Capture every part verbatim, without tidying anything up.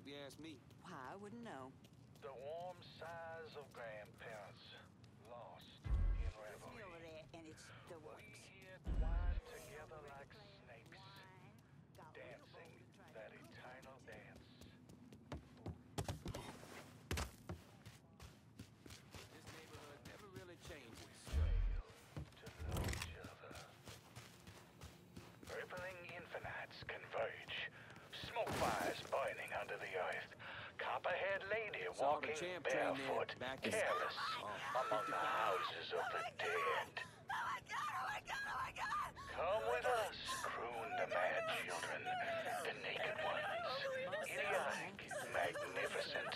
if you ask me. Why, I wouldn't know. The warm sighs of grandparents lost in revelry. Over there, and it's the works. We wind together like snakes, dancing that eternal dance. This neighborhood never really changes. We fail to know each other. Rippling infinites converge. Smoke fires burning under the earth. Copperhead lady walking barefoot, careless, among the houses of the dead. Oh my God! Oh my God! Oh my God! Come with us, croon the mad children, the naked ones, idiotic, magnificent.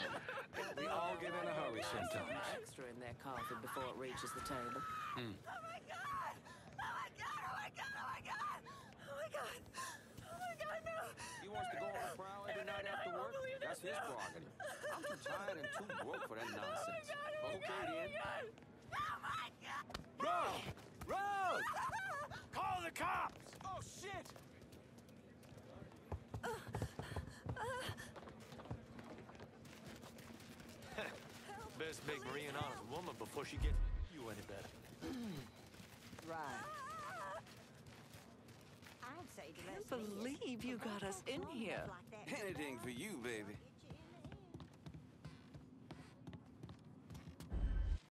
We all get in a hurry sometimes. Extra in that coffee before it reaches the table. Mm. Oh my God! Oh my God! Oh my God! Oh my God! Oh my God! Oh my God, no! He wants to go on the prowl every night after work? That's his prerogative. I'm too tired and too broke for that nonsense. Okay, then. Oh my God! Roll! Roll! Call the cops! Oh, shit! Uh, uh, Best make Marie an honest woman before she gets you any better. Right. I can't believe you got us in here. Anything for you, baby.